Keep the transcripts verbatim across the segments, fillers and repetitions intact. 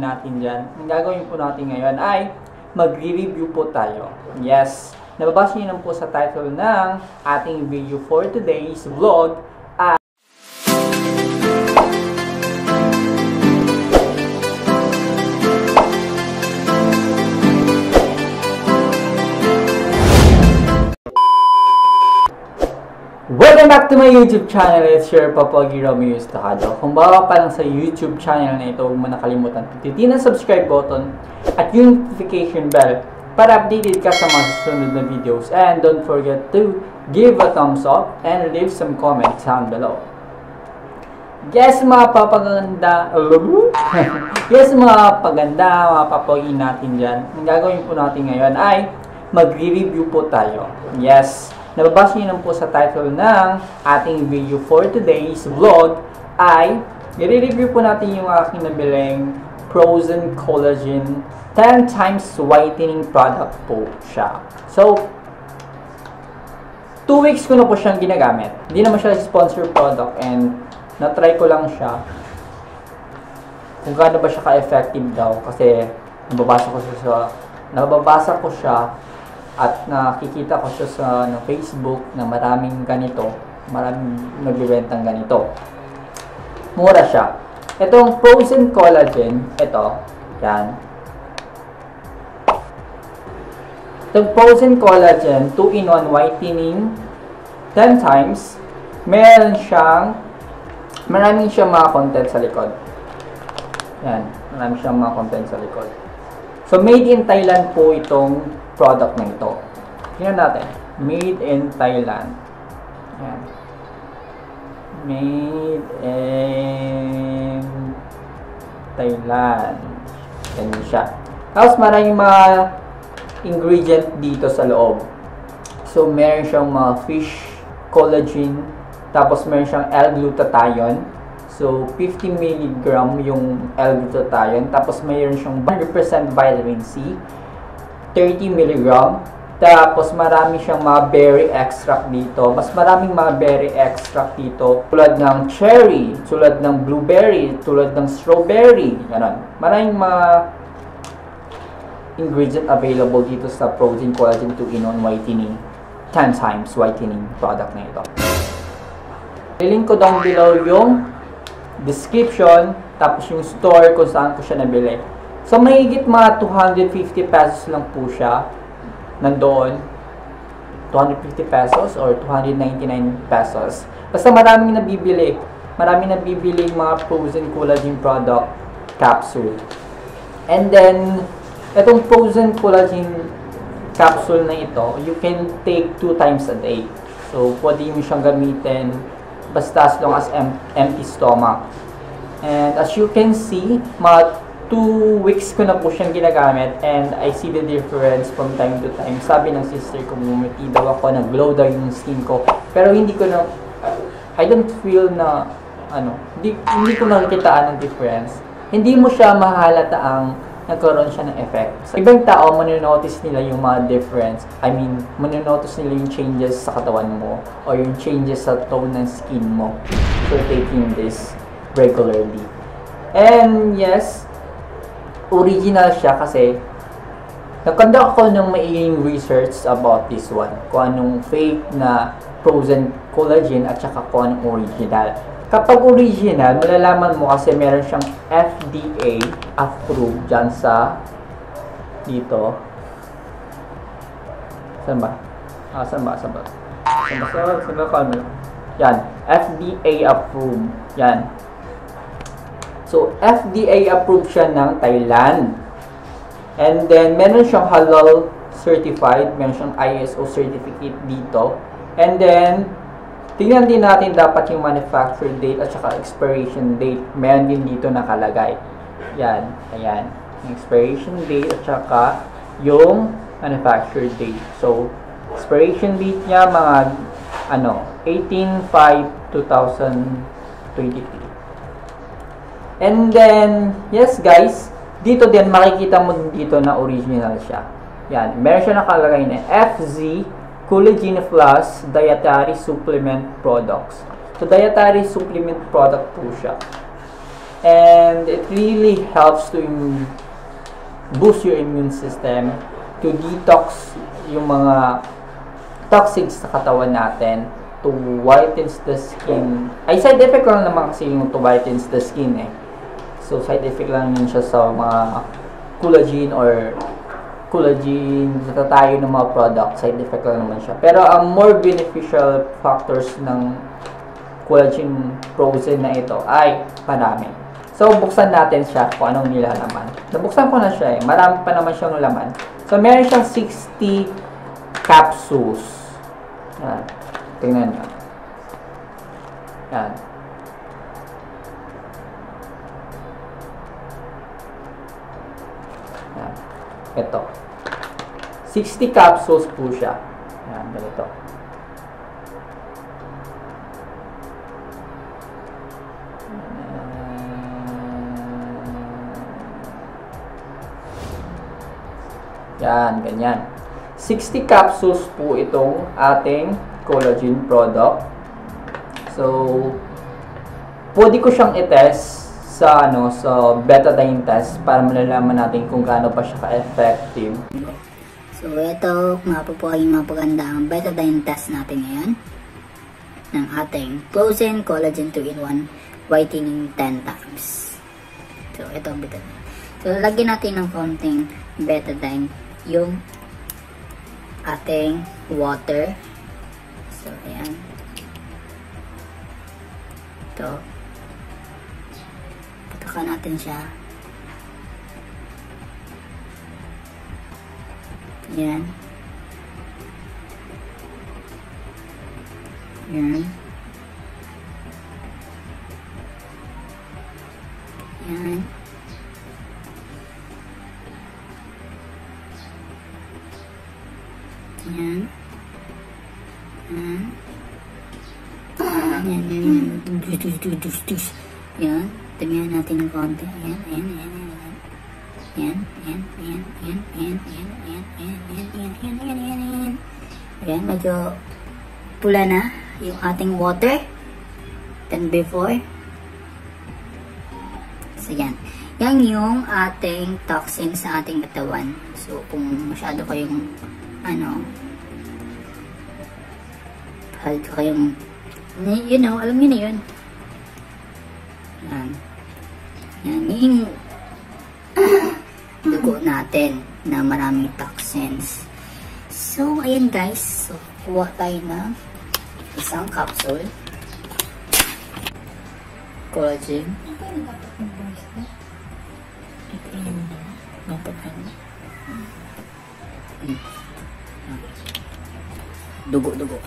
natin dyan. Ang gagawin po natin ngayon ay magre-review po tayo. Yes, nababasa niyo po sa title ng ating video for today's vlog. At welcome back to my YouTube channel. It's your Papogi Romeo Estocado. Kung bawa pa lang sa YouTube channel na ito, huwag mo nakalimutan pindutin ang subscribe button at yung notification bell para updated ka sa mga susunod na videos, and don't forget to give a thumbs up and leave some comments down below. Yes mga papaganda, yes mga paganda, mga papogi natin dyan. Ang gagawin po natin ngayon ay magre-review po tayo. Yes, nababasa niyo po sa title ng ating video for today's vlog ay i-review po natin yung aking nabiling Frozen Collagen ten times Whitening Product po siya. So, two weeks ko na po siyang ginagamit. Hindi naman siya sponsored product and na-try ko lang siya kung gaano ba siya ka-effective daw, kasi nababasa ko siya sa, nababasa ko siya at nakikita ko siya sa no, Facebook na maraming ganito, maraming nagbibentang ganito. Mura siya. Itong Frozen Collagen, ito, yan. Itong Frozen Collagen two in one Whitening ten times, meron siyang, maraming siyang mga content sa likod. Yan, maraming siyang mga content sa likod. So, made in Thailand po itong product na ito. Tingnan natin, made in Thailand. Yan. Made in Thailand. Ganyan siya. Tapos maraming mga ingredient dito sa loob. So meron siyang mga fish collagen. Tapos meron siyang L-glutathione. So fifty milligrams yung L-glutathione. Tapos meron siyang one hundred percent vitamin C. thirty milligrams. Tapos marami siyang mga berry extract dito. Mas maraming mga berry extract dito. Tulad ng cherry, tulad ng blueberry, tulad ng strawberry. Ganun. Maraming mga ingredient available dito sa Frozen Collagen two in one Whitening ten times Whitening product na ito. I-link ko down below yung description tapos yung store kung saan ko siya nabili. So mahigit mga two hundred fifty pesos lang po siya. Nandoon, two hundred fifty pesos or two hundred ninety-nine pesos. Basta maraming nabibili. Maraming nabibili yung mga Frozen Collagen product capsule. And then, itong Frozen Collagen capsule na ito, you can take two times a day. So, pwede mo siyang gamitin basta as long as em empty stomach. And as you can see, mga two weeks ko na po siyang ginagamit and I see the difference from time to time. Sabi ng sister ko, bumiti daw ako, nag-glow daw yung skin ko. Pero hindi ko na, I don't feel na, ano, hindi, hindi ko nakikitaan ng difference. Hindi mo siya mahalata ang nagkaroon siya ng effect. Sa ibang tao, maninotice nila yung mga difference. I mean, maninotice nila yung changes sa katawan mo or yung changes sa tone ng skin mo. So, taking this regularly. And yes, original siya kasi nag-conduct ako ng maiging research about this one. Kung anong fake na frozen collagen at saka kung anong original. Kapag original, malalaman mo kasi meron siyang F D A approved dyan sa dito. Saan ba? Ah, saan ba? Saan ba? Saan ba? Saan ba? Saan ba? Yan. F D A approved. Yan. So, F D A approved siya ng Thailand. And then, meron siyang HALAL certified. Meron siyang I S O certificate dito. And then, tingnan din natin dapat yung manufacture date at saka expiration date. Meron din dito nakalagay. Yan. Ayan. Expiration date at saka yung manufacture date. So, expiration date niya mga ano, eighteen five two thousand twenty-three. And then, yes guys, dito din, makikita mo dito na original siya. Yan, meron siya nakalagay na F Z Collagen Plus Dietary Supplement Products. So, dietary supplement product po siya. and it really helps to boost your immune system, to detox yung mga toxics sa katawan natin, to whitens the skin. Ay, side effect lang naman kasi yung to whitens the skin eh. So, side effect lang yun siya sa mga collagen or collagen, natatayo ng mga product, side effect lang naman siya. Pero, ang more beneficial factors ng collagen frozen na ito ay marami. So, buksan natin siya kung anong nilalaman. Nabuksan ko na siya eh. Marami pa naman siyang laman. So, meron siyang sixty capsules. Yan. Tingnan nyo. Yan. Yan. Ito. sixty capsules po siya. Yan. Ganito. Yan, ganyan. sixty capsules po itong ating collagen product. So, pwede ko siyang i-test sa, ano, sa betadine test para malalaman natin kung gaano pa siya ka-effective. So, ito, mga papogi, mga paganda, ang betadine test natin ngayon ng ating Frozen Collagen two in one Whitening ten times. So, ito ang betadine. So, lagyan natin ng konting betadine yung ating water. So, ayan. Ito. Patakan natin siya. Ayan. Ayan. Ayan. Ayan. Ayan. Ayan, ayan, ayan. Dus, dus, dus, dus, dus. Ayan. Tingnan natin ng konti. Ayan, ayan, ayan, ayan. Ayan, ayan, ayan, ayan, ayan, ayan, ayan, ayan, ayan, ayan, ayan, ayan, ayan. Ayan, medyo pula na yung ating water than before. So, ayan. Yan yung ating toxin sa ating katawan. So, kung masyado kayong ano, halito kayong, you know, alam nyo na yun. Yan. Yan, yung dugo natin na maraming toxins. So, ayan guys. So, kuha tayo ng isang capsule. Collagen. Ito yung napakanya. Hmm. Dugo-dugo.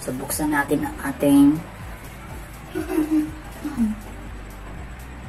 So, buksan natin ang ating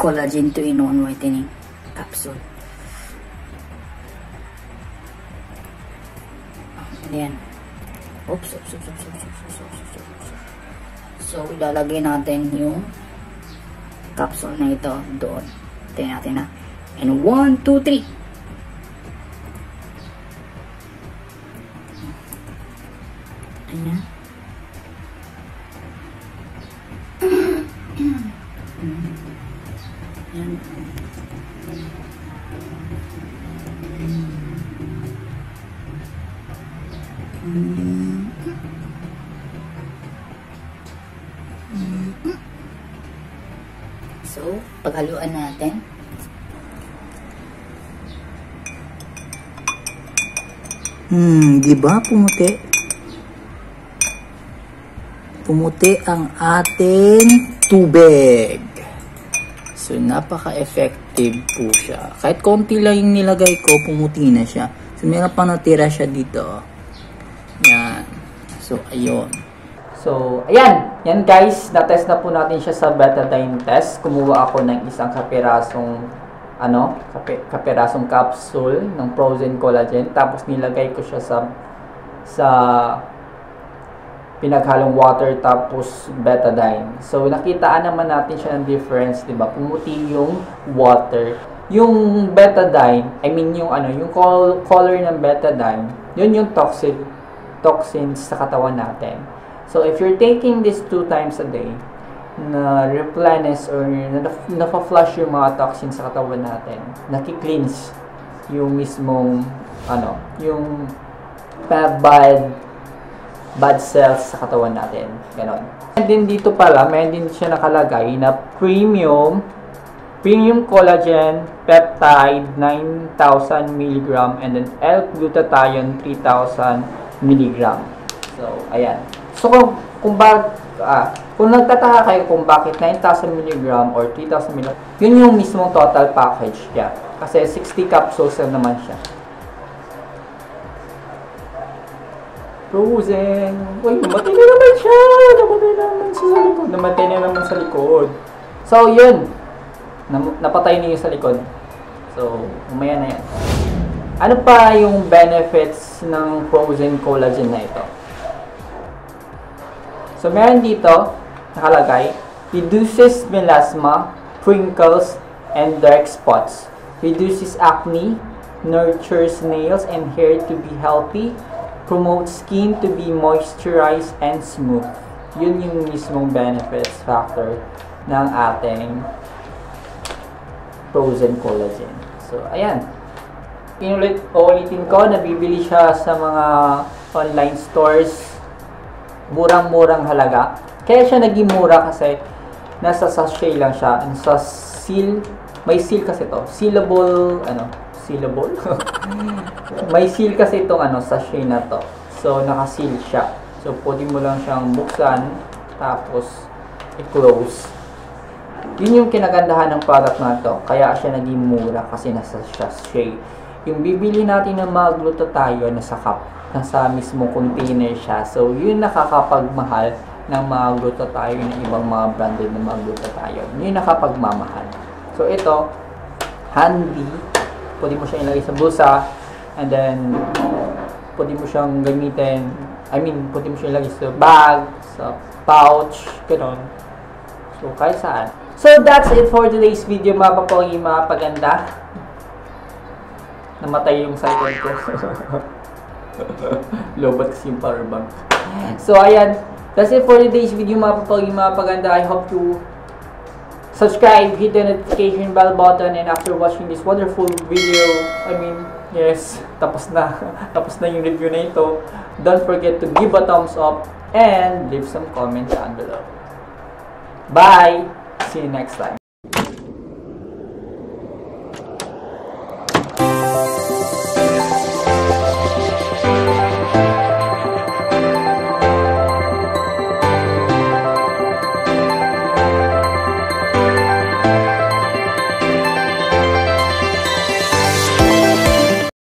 collagen two in one whitening capsule. Ayan. Oops, oops, oops, oops, oops, oops, oops, oops. So, ilalagay natin yung capsule na ito doon. Tingnan natin na. And one, two, three. Ayan. Ayan. So, paghaluan natin. Hmm, di ba pumuti? Pumuti ang ating tubig. So, napaka-effective po siya. Kahit konti lang yung nilagay ko, pumuti na siya. So, meron pa natira siya dito. Yan. So, ayun. So, ayan. Yan guys, na-test na po natin siya sa betadine test. Kumuha ako ng isang kapirasong, ano, kapi, kapirasong capsule ng frozen collagen. Tapos, nilagay ko siya sa sa pinaghalong water tapos betadine. So, nakitaan naman natin siya ng difference, diba? Pumuti yung water. Yung betadine, I mean yung ano, yung col color ng betadine, yun yung toxic toxins sa katawan natin. So, if you're taking this two times a day, na replenish or na-flush yung mga toxins sa katawan natin. Naki-cleanse yung mismong ano, yung bad bad cells sa katawan natin. Ganon. And then dito pala, may din siya nakalagay na premium premium collagen peptide nine thousand milligrams and then L-glutathione three thousand milligrams. So, ayan. So, kung, kung bakit Ah, kung nagtataka kayo kung bakit nine thousand milligrams or three thousand milligrams, yun yung mismong total package niya. Kasi sixty capsules na naman siya. Frozen! Uy, namatay na naman siya! Namatay na naman siya sa likod. Namatay na naman sa likod. So, yun. Napatay niyo sa likod. So, umaya na yan. Ano pa yung benefits ng Frozen Collagen na ito? So, meron dito, nakalagay, reduces melasma, wrinkles, and dark spots. Reduces acne, nurtures nails and hair to be healthy, promotes skin to be moisturized and smooth. Yun yung mismong benefits factor ng ating Frozen Collagen. So, ayan. Inulit o ulitin ko, nabibili siya sa mga online stores. Murang-murang halaga. Kaya siya naging mura kasi nasa sachet lang siya. And sa seal, may seal kasi to. Sealable, ano, sealable? May seal kasi itong ano, sachet na to. So, naka-seal siya. So, pwede mo lang siyang buksan, tapos i-close. Yun yung kinagandahan ng product na to. Kaya siya naging mura kasi nasa sachet. Yung bibili natin ng mga glutathione nasa cup. Nasa mismo container siya. So, yun nakakapagmahal ng mga glutathione ng ibang mga branded ng mga glutathione. Yun nakapagmamahal. So, ito, handy. Pwede mo siyang ilagay sa bulsa. And then, pwede mo siyang gamitin. I mean, pwede mo siyang ilagay sa bag, sa pouch, gano'n. So, kahit saan. So, that's it for today's video, mga Papogi, mga Paganda. Namatay yung cycle ko. Lobat kasi yung power bank. So, ayan. That's it for today's video, mga Papogi, mga Paganda. I hope you subscribe, hit the notification bell button, and after watching this wonderful video, I mean, yes, tapos na. Tapos na yung review na ito. Don't forget to give a thumbs up and leave some comments down below. Bye! See you next time.